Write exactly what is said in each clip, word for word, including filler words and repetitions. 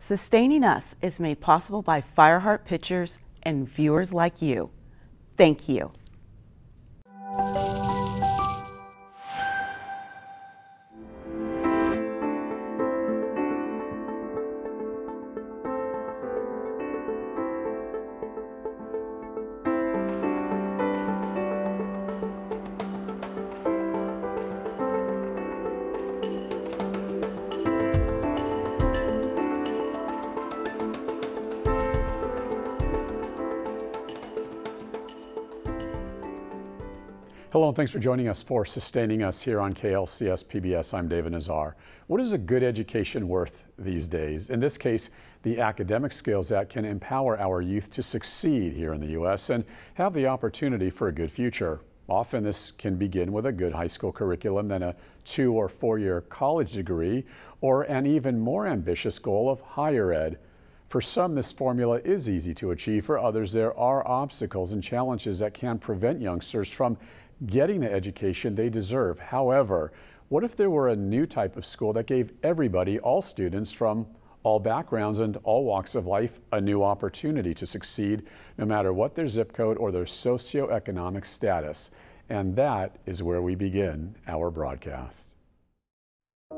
Sustaining Us is made possible by Fireheart Pictures and viewers like you. Thank you. Hello, and thanks for joining us for Sustaining Us here on K L C S P B S. I'm David Nazar. What is a good education worth these days? In this case, the academic skills that can empower our youth to succeed here in the U S and have the opportunity for a good future. Often this can begin with a good high school curriculum, then a two or four-year college degree, or an even more ambitious goal of higher ed. For some, this formula is easy to achieve. For others, there are obstacles and challenges that can prevent youngsters from getting the education they deserve. However, what if there were a new type of school that gave everybody, all students from all backgrounds and all walks of life, a new opportunity to succeed, no matter what their zip code or their socioeconomic status? And that is where we begin our broadcast.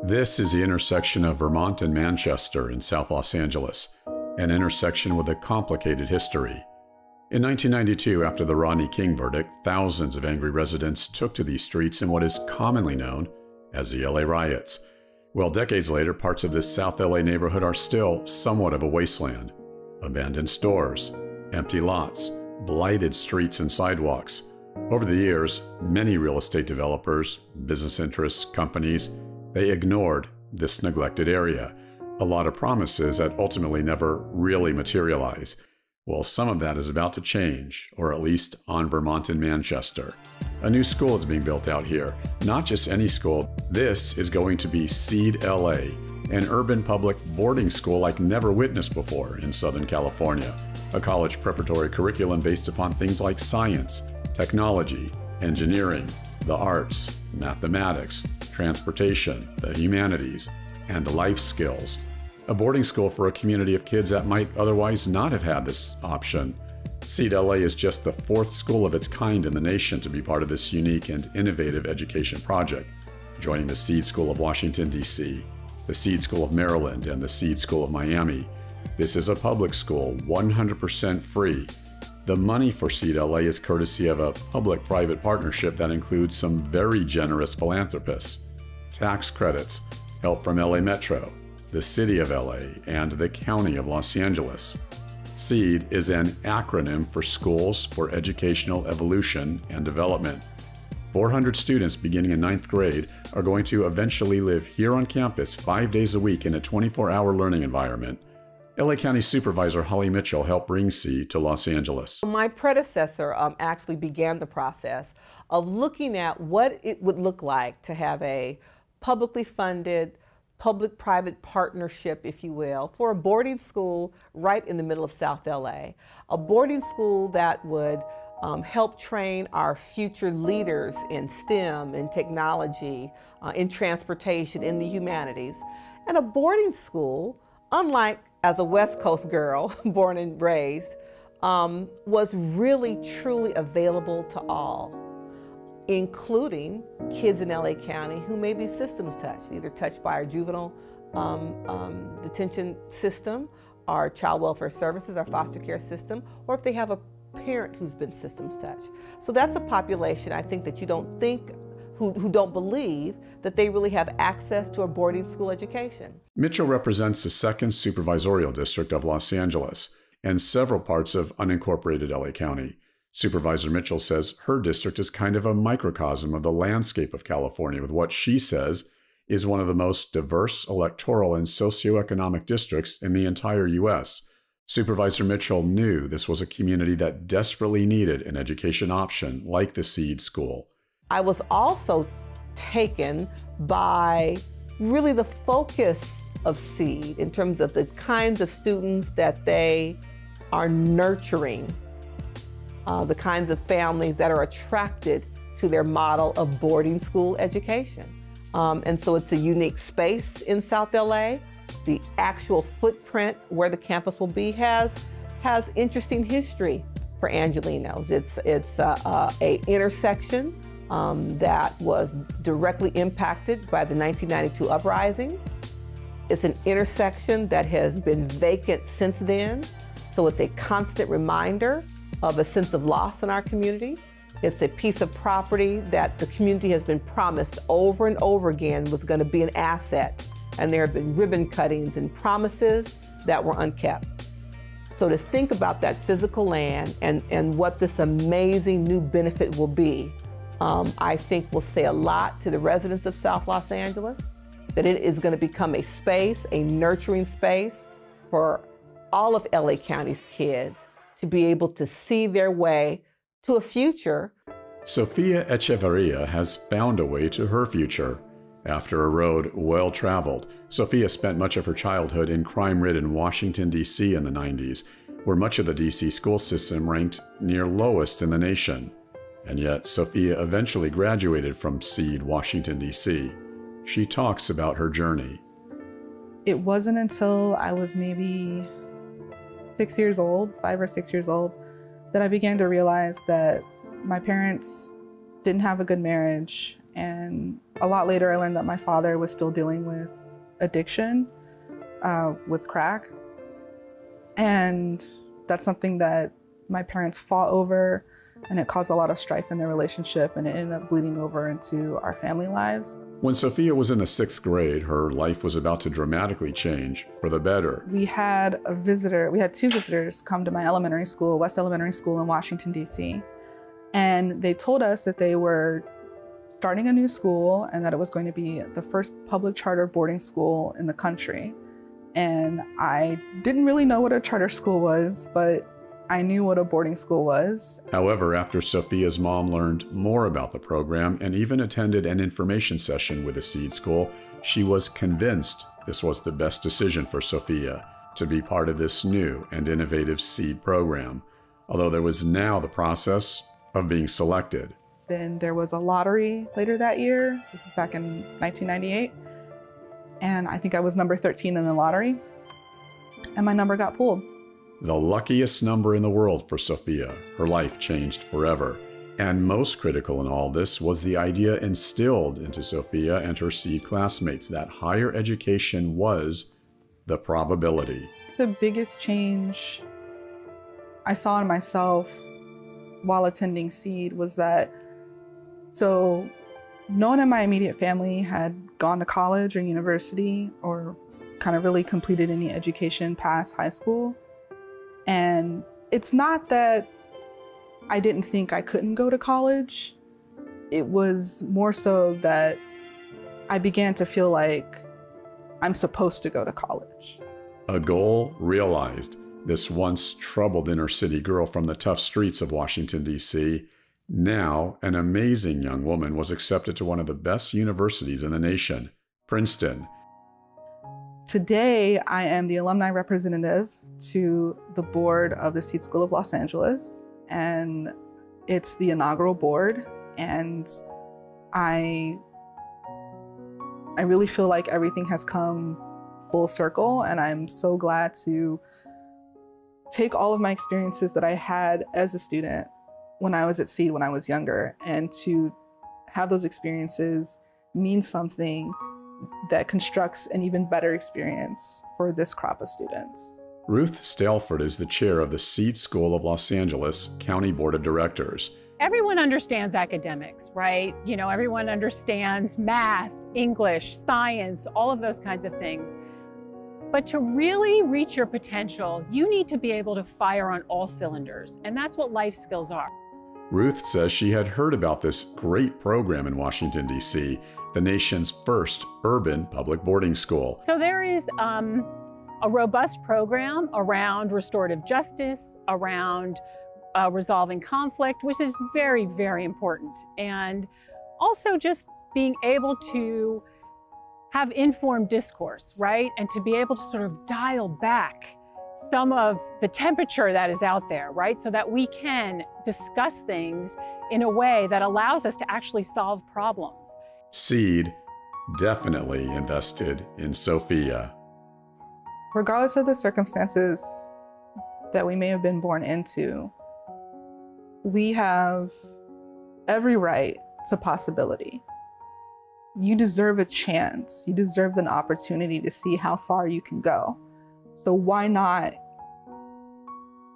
This is the intersection of Vermont and Manchester in South Los Angeles, an intersection with a complicated history. In nineteen ninety-two, after the Rodney King verdict, thousands of angry residents took to these streets in what is commonly known as the L A riots. Well, decades later, parts of this South L A neighborhood are still somewhat of a wasteland. Abandoned stores, empty lots, blighted streets and sidewalks. Over the years, many real estate developers, business interests, companies, they ignored this neglected area. A lot of promises that ultimately never really materialize. Well, some of that is about to change, or at least on Vermont and Manchester. A new school is being built out here. Not just any school. This is going to be SEED L A, an urban public boarding school like never witnessed before in Southern California. A college preparatory curriculum based upon things like science, technology, engineering, the arts, mathematics, transportation, the humanities, and life skills. A boarding school for a community of kids that might otherwise not have had this option. SEED L A is just the fourth school of its kind in the nation to be part of this unique and innovative education project, joining the SEED School of Washington, D C, the SEED School of Maryland, and the SEED School of Miami. This is a public school, one hundred percent free. The money for SEED L A is courtesy of a public-private partnership that includes some very generous philanthropists, tax credits, help from L A Metro, the City of L A, and the County of Los Angeles. SEED is an acronym for Schools for Educational Evolution and Development. four hundred students beginning in ninth grade are going to eventually live here on campus five days a week in a twenty-four hour learning environment. L A County Supervisor Holly Mitchell helped bring SEED to Los Angeles. My predecessor um, actually began the process of looking at what it would look like to have a publicly funded, public-private partnership, if you will, for a boarding school right in the middle of South L A. A boarding school that would um, help train our future leaders in STEM, in technology, uh, in transportation, in the humanities. And a boarding school, unlike as a West Coast girl, born and raised, um, was really truly available to all, including kids in L A County who may be systems touched, either touched by our juvenile um, um, detention system, our child welfare services, our foster care system, or if they have a parent who's been systems touched. So that's a population I think that you don't think, who, who don't believe that they really have access to a boarding school education. Mitchell represents the second supervisorial district of Los Angeles and several parts of unincorporated L A County. Supervisor Mitchell says her district is kind of a microcosm of the landscape of California, with what she says is one of the most diverse electoral and socioeconomic districts in the entire U S. Supervisor Mitchell knew this was a community that desperately needed an education option like the SEED School. I was also taken by really the focus of SEED in terms of the kinds of students that they are nurturing. Uh, the kinds of families that are attracted to their model of boarding school education. Um, and so it's a unique space in South L A. the actual footprint where the campus will be has has interesting history for Angelenos. It's it's uh, uh, a intersection um, that was directly impacted by the nineteen ninety-two uprising. It's an intersection that has been vacant since then, so it's a constant reminder of a sense of loss in our community. It's a piece of property that the community has been promised over and over again was going to be an asset, and there have been ribbon cuttings and promises that were unkept. So to think about that physical land and, and what this amazing new benefit will be, um, I think will say a lot to the residents of South Los Angeles, that it is going to become a space, a nurturing space for all of L A County's kids to be able to see their way to a future. Sophia Echevarria has found a way to her future. After a road well traveled, Sophia spent much of her childhood in crime-ridden Washington, D C in the nineties, where much of the D C school system ranked near lowest in the nation. And yet, Sophia eventually graduated from SEED Washington, D C. She talks about her journey. It wasn't until I was maybe six years old, five or six years old, that I began to realize that my parents didn't have a good marriage. And a lot later, I learned that my father was still dealing with addiction, uh, with crack. And that's something that my parents fought over, and it caused a lot of strife in their relationship, and it ended up bleeding over into our family lives. When Sophia was in the sixth grade, her life was about to dramatically change for the better. We had a visitor, we had two visitors come to my elementary school, West Elementary School in Washington, D C. And they told us that they were starting a new school and that it was going to be the first public charter boarding school in the country. And I didn't really know what a charter school was, but I knew what a boarding school was. However, after Sophia's mom learned more about the program and even attended an information session with the SEED School, she was convinced this was the best decision for Sophia to be part of this new and innovative SEED program, although there was now the process of being selected. Then there was a lottery later that year. This is back in nineteen ninety-eight. And I think I was number thirteen in the lottery. And my number got pulled. The luckiest number in the world for Sophia. Her life changed forever. And most critical in all this was the idea instilled into Sophia and her SEED classmates that higher education was the probability. The biggest change I saw in myself while attending SEED was that so no one in my immediate family had gone to college or university or kind of really completed any education past high school. And it's not that I didn't think I couldn't go to college. It was more so that I began to feel like I'm supposed to go to college. A goal realized. This once troubled inner city girl from the tough streets of Washington, D C, now, an amazing young woman was accepted to one of the best universities in the nation, Princeton. Today, I am the alumni representative to the board of the SEED School of Los Angeles, and it's the inaugural board. And I, I really feel like everything has come full circle, and I'm so glad to take all of my experiences that I had as a student when I was at SEED when I was younger, and to have those experiences mean something that constructs an even better experience for this crop of students. Ruth Stalford is the chair of the SEED School of Los Angeles County Board of Directors. Everyone understands academics, right? You know, everyone understands math, English, science, all of those kinds of things. But to really reach your potential, you need to be able to fire on all cylinders, and that's what life skills are. Ruth says she had heard about this great program in Washington, D C, the nation's first urban public boarding school. So there is um, a robust program around restorative justice, around uh, resolving conflict, which is very, very important. And also just being able to have informed discourse, right? And to be able to sort of dial back some of the temperature that is out there, right? So that we can discuss things in a way that allows us to actually solve problems. SEED definitely invested in Sophia. regardless of the circumstances that we may have been born into, we have every right to possibility. You deserve a chance. You deserve an opportunity to see how far you can go. So why not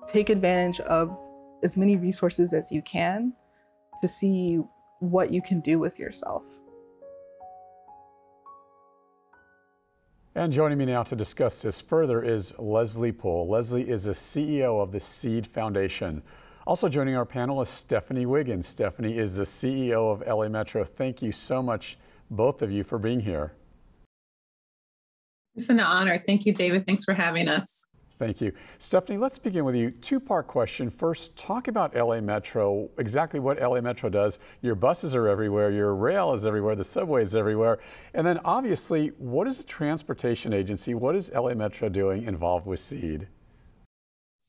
take advantage of as many resources as you can to see what you can do with yourself. And joining me now to discuss this further is Leslie Poole. Leslie is the C E O of the SEED Foundation. Also joining our panel is Stephanie Wiggins. Stephanie is the C E O of L A Metro. Thank you so much, both of you, for being here. It's an honor. Thank you, David. Thanks for having us. Thank you. Stephanie, let's begin with you. Two-part question. First, talk about L A Metro, exactly what L A Metro does. Your buses are everywhere, your rail is everywhere, the subway is everywhere. And then obviously, what is a transportation agency? What is L A Metro doing involved with SEED?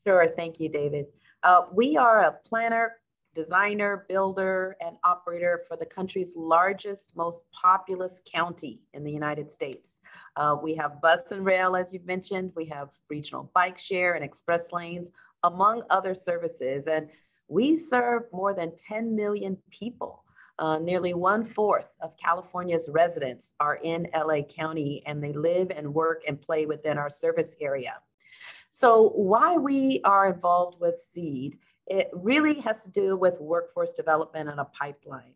Sure, thank you, David. Uh, we are a planner, designer, builder, and operator for the country's largest, most populous county in the United States. Uh, we have bus and rail, as you've mentioned. We have regional bike share and express lanes, among other services. And we serve more than ten million people. Uh, nearly one-fourth of California's residents are in L A County, and they live and work and play within our service area. So why we are involved with SEED, it really has to do with workforce development and a pipeline.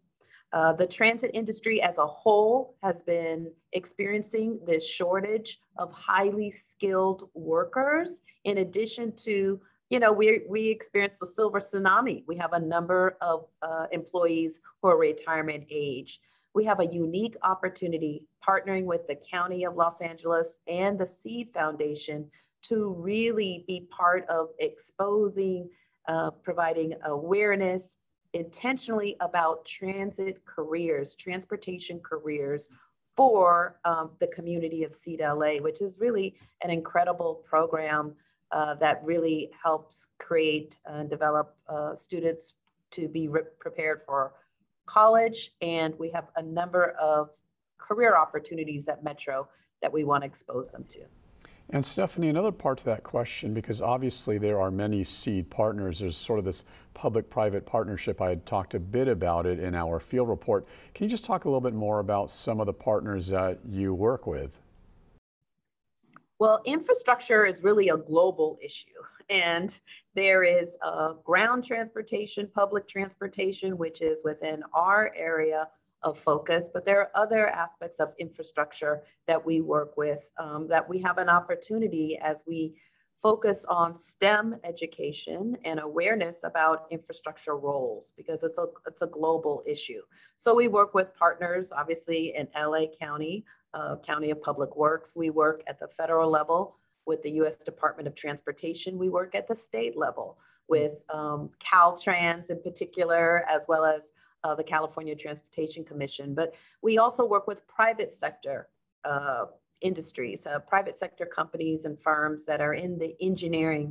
Uh, the transit industry as a whole has been experiencing this shortage of highly skilled workers. In addition to, you know, we, we experienced the silver tsunami. We have a number of uh, employees who are retirement age. We have a unique opportunity partnering with the County of Los Angeles and the SEED Foundation to really be part of exposing Uh, providing awareness intentionally about transit careers, transportation careers for um, the community of SEED L A, which is really an incredible program uh, that really helps create and develop uh, students to be prepared for college. And we have a number of career opportunities at Metro that we want to expose them to. And Stephanie, another part to that question, because obviously there are many SEED partners. There's sort of this public-private partnership. I had talked a bit about it in our field report. Can you just talk a little bit more about some of the partners that you work with? Well, infrastructure is really a global issue. And there is uh, ground transportation, public transportation, which is within our area of focus, but there are other aspects of infrastructure that we work with, um, that we have an opportunity as we focus on STEM education and awareness about infrastructure roles, because it's a, it's a global issue. So we work with partners, obviously in L A County, uh, County of Public Works. We work at the federal level with the U S Department of Transportation. We work at the state level with um, Caltrans in particular, as well as Uh, the California Transportation Commission, but we also work with private sector uh, industries, uh, private sector companies and firms that are in the engineering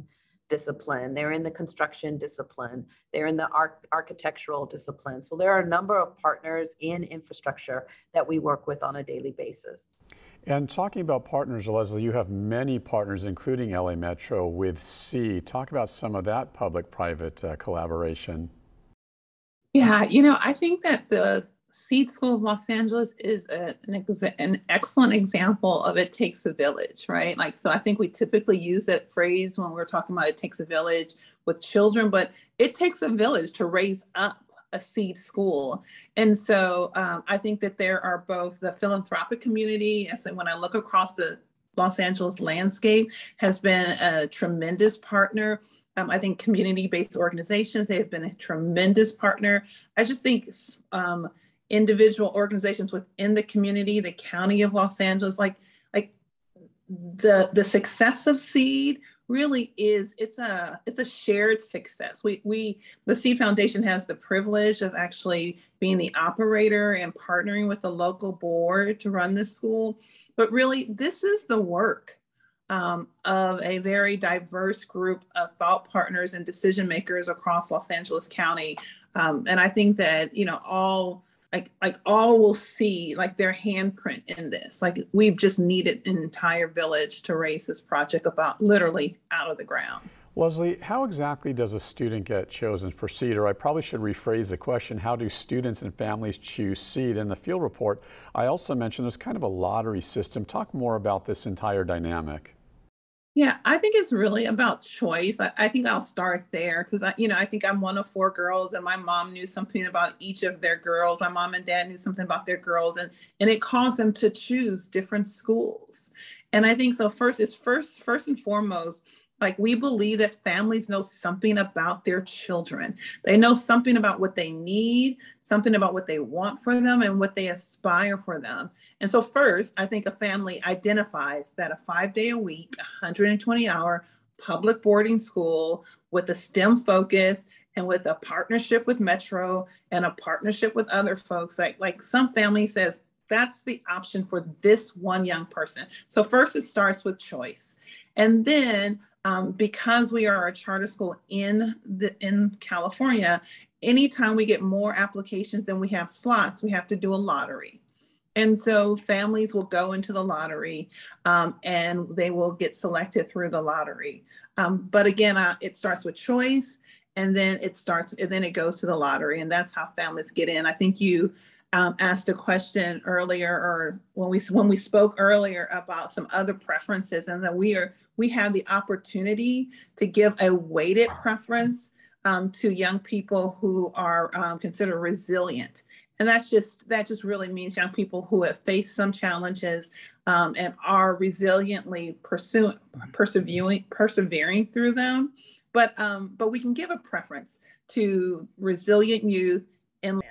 discipline, they're in the construction discipline, they're in the arch architectural discipline. So there are a number of partners in infrastructure that we work with on a daily basis. And talking about partners, Leslie, you have many partners, including L A Metro with SEED. Talk about some of that public-private uh, collaboration. Yeah, you know, I think that the SEED School of Los Angeles is a, an, ex an excellent example of it takes a village, right? Like, so I think we typically use that phrase when we're talking about it takes a village with children, but it takes a village to raise up a SEED school. And so um, I think that there are both the philanthropic community, and so when I look across the Los Angeles landscape, has been a tremendous partner. Um, I think community-based organizations, they have been a tremendous partner. I just think um, individual organizations within the community, the County of Los Angeles, like like the the success of SEED really is, it's a it's a shared success. We we the SEED Foundation has the privilege of actually being the operator and partnering with the local board to run this school, but really this is the work Um, of a very diverse group of thought partners and decision makers across Los Angeles County. Um, and I think that, you know, all like like all will see like their handprint in this. Like we've just needed an entire village to raise this project about literally out of the ground. Leslie, how exactly does a student get chosen for SEED? Or I probably should rephrase the question, how do students and families choose SEED? In the field report, I also mentioned there's kind of a lottery system. Talk more about this entire dynamic. Yeah, I think it's really about choice. I, I think I'll start there because, you know, I think I'm one of four girls and my mom knew something about each of their girls. My mom and dad knew something about their girls, and, and it caused them to choose different schools. And I think so first, it's first, first and foremost, like we believe that families know something about their children. They know something about what they need, something about what they want for them and what they aspire for them. And so first, I think a family identifies that a five day a week, one hundred twenty hour public boarding school with a STEM focus and with a partnership with Metro and a partnership with other folks, like, like some family says, that's the option for this one young person. So first it starts with choice. And then Um, because we are a charter school in the, in California, anytime we get more applications than we have slots, we have to do a lottery. And so families will go into the lottery um, and they will get selected through the lottery. Um, but again, uh, it starts with choice, and then it starts, and then it goes to the lottery, and that's how families get in. I think you Um, asked a question earlier, or when we when we spoke earlier about some other preferences, and that we are we have the opportunity to give a weighted preference um, to young people who are um, considered resilient, and that's just that just really means young people who have faced some challenges um, and are resiliently pursuing persevering persevering through them. But um, but we can give a preference to resilient youth in.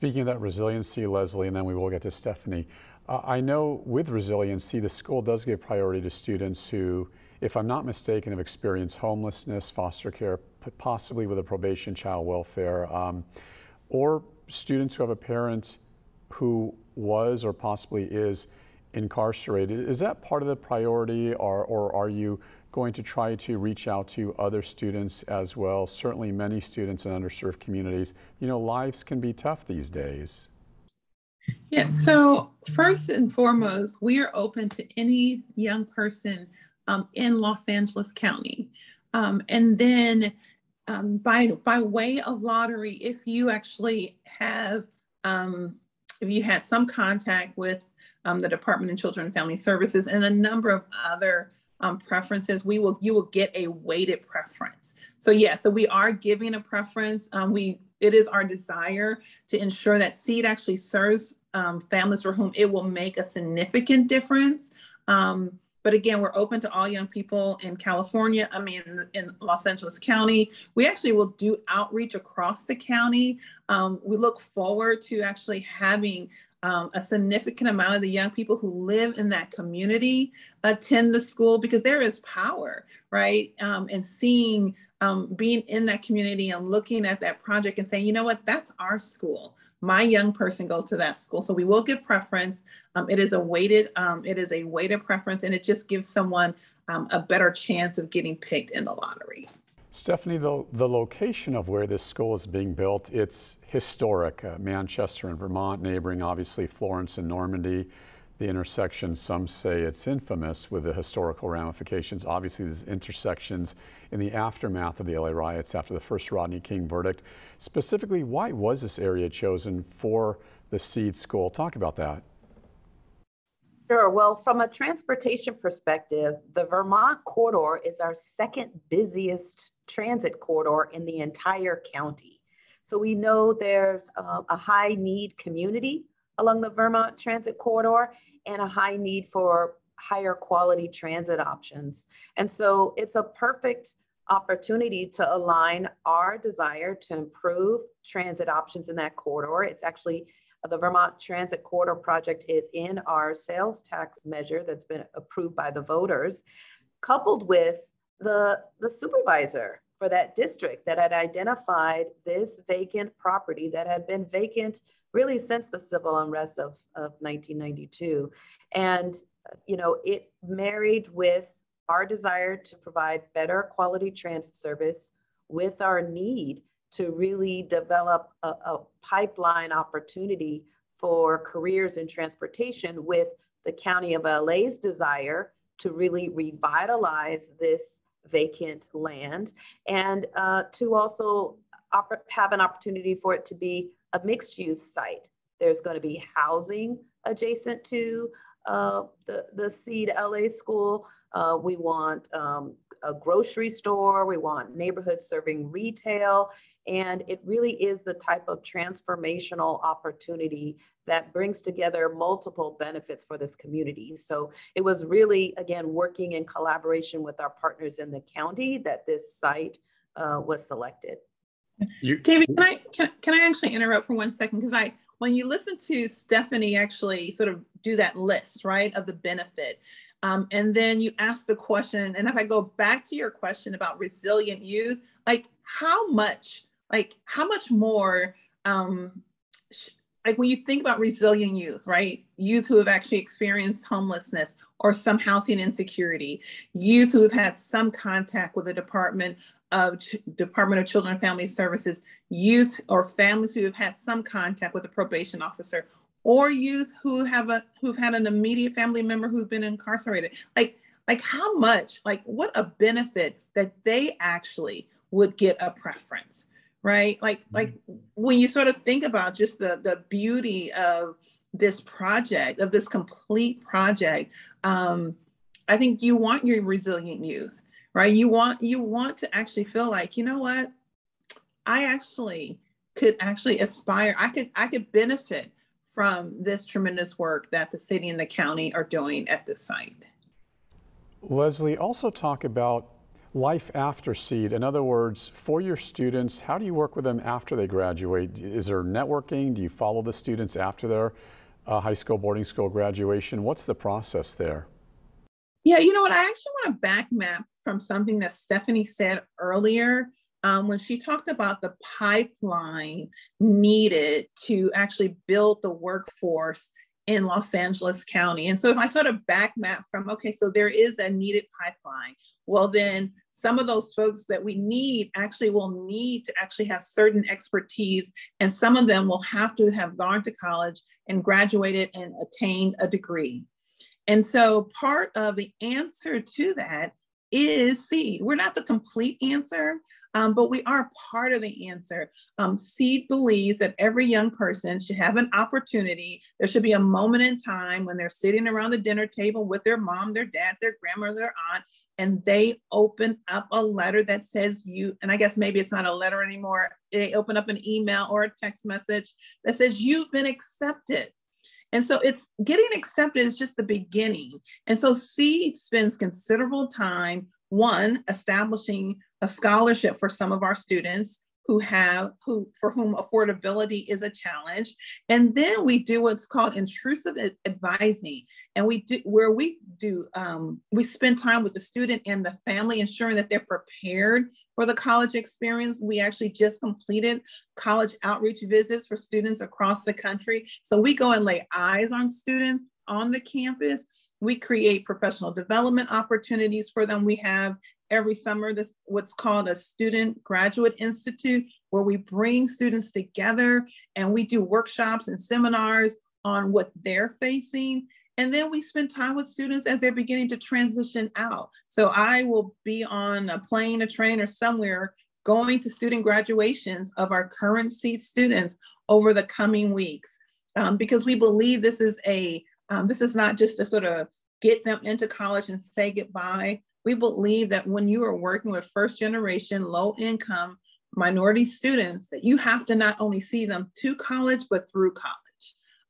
Speaking of that resiliency, Leslie, and then we will get to Stephanie. Uh, I know with resiliency, the school does give priority to students who, if I'm not mistaken, have experienced homelessness, foster care, possibly with a probation, child welfare, um, or students who have a parent who was or possibly is incarcerated. Is that part of the priority, or, or are you going to try to reach out to other students as well? Certainly many students in underserved communities, you know, lives can be tough these days. Yeah, so first and foremost, we are open to any young person um, in Los Angeles County. Um, and then um, by, by way of lottery, if you actually have, um, if you had some contact with um, the Department of Children and Family Services and a number of other Um, preferences, we will you will get a weighted preference. So yeah, so we are giving a preference. Um, we it is our desire to ensure that SEED actually serves um, families for whom it will make a significant difference. Um, but again, we're open to all young people in California. I mean, in, in Los Angeles County, we actually will do outreach across the county. Um, we look forward to actually having Um, a significant amount of the young people who live in that community attend the school, because there is power, right? Um, and seeing, um, being in that community and looking at that project and saying, you know what, that's our school. My young person goes to that school. So we will give preference. Um, it is a weighted, um, it is a weighted preference, and it just gives someone um, a better chance of getting picked in the lottery. Stephanie, the, the location of where this school is being built, it's historic. Uh, Manchester and Vermont, neighboring obviously Florence and Normandy, the intersection, some say it's infamous with the historical ramifications. Obviously these intersections in the aftermath of the L A riots after the first Rodney King verdict. Specifically, why was this area chosen for the SEED school? Talk about that. Sure. Well, from a transportation perspective, the Vermont corridor is our second busiest transit corridor in the entire county. So we know there's a, a high need community along the Vermont Transit Corridor and a high need for higher quality transit options. And so it's a perfect opportunity to align our desire to improve transit options in that corridor. It's actually the Vermont Transit Corridor Project is in our sales tax measure that's been approved by the voters, coupled with the, the supervisor for that district that had identified this vacant property that had been vacant really since the civil unrest of, of nineteen ninety-two. And, you know, it married with our desire to provide better quality transit service with our need to really develop a, a pipeline opportunity for careers in transportation with the County of L A's desire to really revitalize this vacant land, and uh, to also op- have an opportunity for it to be a mixed use site. There's going to be housing adjacent to uh, the, the SEED L A school. Uh, we want um, a grocery store. We want neighborhood serving retail. And it really is the type of transformational opportunity that brings together multiple benefits for this community. So it was really, again, working in collaboration with our partners in the county that this site uh, was selected. You, David, can I, can, can I actually interrupt for one second? Because I, when you listen to Stephanie actually sort of do that list, right, of the benefit, um, and then you ask the question, and if I go back to your question about resilient youth, like how much, like how much more, um, like when you think about resilient youth, right? Youth who have actually experienced homelessness or some housing insecurity, youth who have had some contact with the Department of Ch- Department of Children and Family Services, youth or families who have had some contact with a probation officer, or youth who have a who've had an immediate family member who's been incarcerated. Like, like how much, like what a benefit that they actually would get a preference. Right? Like, like when you sort of think about just the, the beauty of this project, of this complete project, um, I think you want your resilient youth, right? You want, you want to actually feel like, you know what, I actually could actually aspire, I could, I could benefit from this tremendous work that the city and the county are doing at this site. Leslie, also talk about life after SEED. In other words, for your students, how do you work with them after they graduate? Is there networking? Do you follow the students after their uh, high school, boarding school graduation? What's the process there? Yeah, you know what? I actually want to back map from something that Stephanie said earlier um, when she talked about the pipeline needed to actually build the workforce in Los Angeles County. And so if I sort of back map from, okay, so there is a needed pipeline. Well, then some of those folks that we need actually will need to actually have certain expertise. And some of them will have to have gone to college and graduated and attained a degree. And so part of the answer to that is SEED. We're not the complete answer, um, but we are part of the answer. Um, SEED believes that every young person should have an opportunity. There should be a moment in time when they're sitting around the dinner table with their mom, their dad, their grandma, their aunt, and they open up a letter that says you, and I guess maybe it's not a letter anymore, they open up an email or a text message that says you've been accepted. And so it's getting accepted is just the beginning. And so SEED spends considerable time, one, establishing a scholarship for some of our students who have, who for whom affordability is a challenge. And then we do what's called intrusive advising. And we do, where we do, um, we spend time with the student and the family, ensuring that they're prepared for the college experience. We actually just completed college outreach visits for students across the country. So we go and lay eyes on students on the campus. We create professional development opportunities for them. We have every summer, this what's called a Student Graduate Institute, where we bring students together and we do workshops and seminars on what they're facing. And then we spend time with students as they're beginning to transition out. So I will be on a plane, a train, or somewhere going to student graduations of our current SEED students over the coming weeks, um, because we believe this is a, um, this is not just to sort of get them into college and say goodbye. We believe that when you are working with first generation, low income, minority students, that you have to not only see them to college, but through college.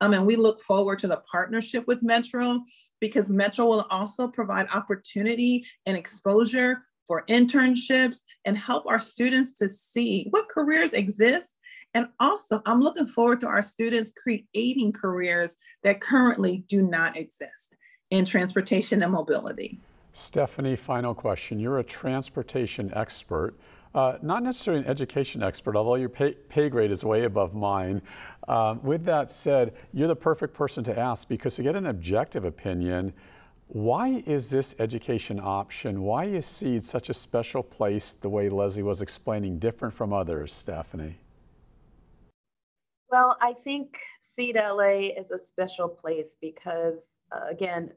Um, and we look forward to the partnership with Metro, because Metro will also provide opportunity and exposure for internships and help our students to see what careers exist. And also, I'm looking forward to our students creating careers that currently do not exist in transportation and mobility. Stephanie, final question. You're a transportation expert, uh, not necessarily an education expert, although your pay, pay grade is way above mine. Um, with that said, you're the perfect person to ask, because to get an objective opinion Why is this education option, why is SEED such a special place, the way Leslie was explaining, different from others, Stephanie? Well, I think SEED L A is a special place because, uh, again,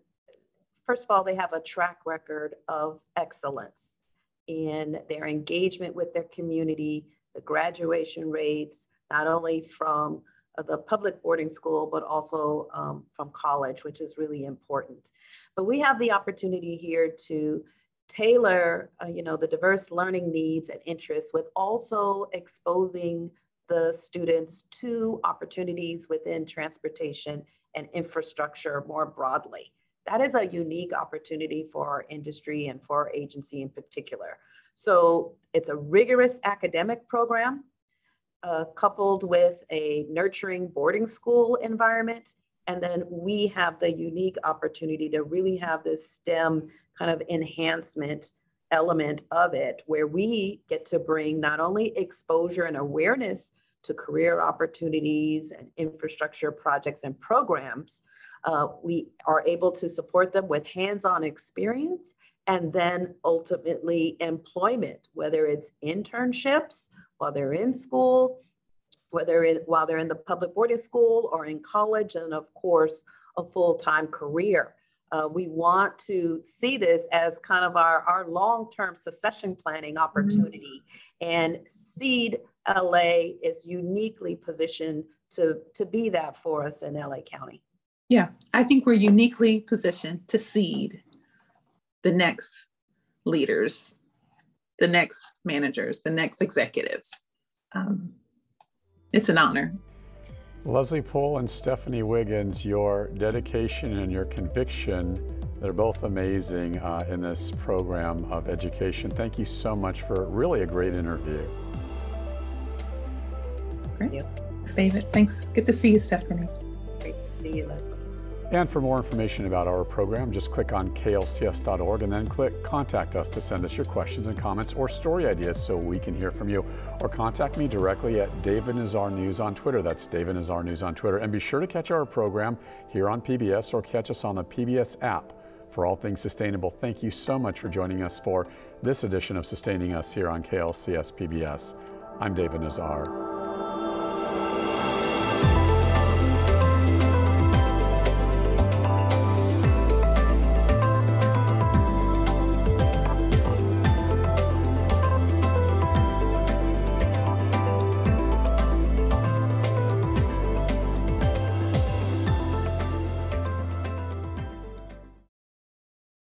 first of all, they have a track record of excellence in their engagement with their community, the graduation rates, not only from the public boarding school, but also um, from college, which is really important. But we have the opportunity here to tailor, uh, you know, the diverse learning needs and interests with also exposing the students to opportunities within transportation and infrastructure more broadly. That is a unique opportunity for our industry and for our agency in particular. So it's a rigorous academic program Uh, coupled with a nurturing boarding school environment. And then we have the unique opportunity to really have this STEM kind of enhancement element of it, where we get to bring not only exposure and awareness to career opportunities and infrastructure projects and programs, uh, we are able to support them with hands-on experience and then ultimately employment, whether it's internships while they're in school, whether it, while they're in the public boarding school or in college, and of course, a full-time career. Uh, we want to see this as kind of our, our long-term succession planning opportunity. Mm-hmm. And SEED L A is uniquely positioned to, to be that for us in L A County. Yeah, I think we're uniquely positioned to seed the next leaders, the next managers, the next executives. Um, it's an honor. Leslie Poole and Stephanie Wiggins, your dedication and your conviction, they're both amazing uh, in this program of education. Thank you so much for really a great interview. Great. Thanks, David. Thanks. Good to see you, Stephanie. Great to see you, Leslie. And for more information about our program, just click on K L C S dot org and then click Contact Us to send us your questions and comments or story ideas so we can hear from you. Or contact me directly at David Nazar News on Twitter. That's David Nazar News on Twitter. And be sure to catch our program here on P B S or catch us on the P B S app for all things sustainable. Thank you so much for joining us for this edition of Sustaining Us here on K L C S P B S. I'm David Nazar.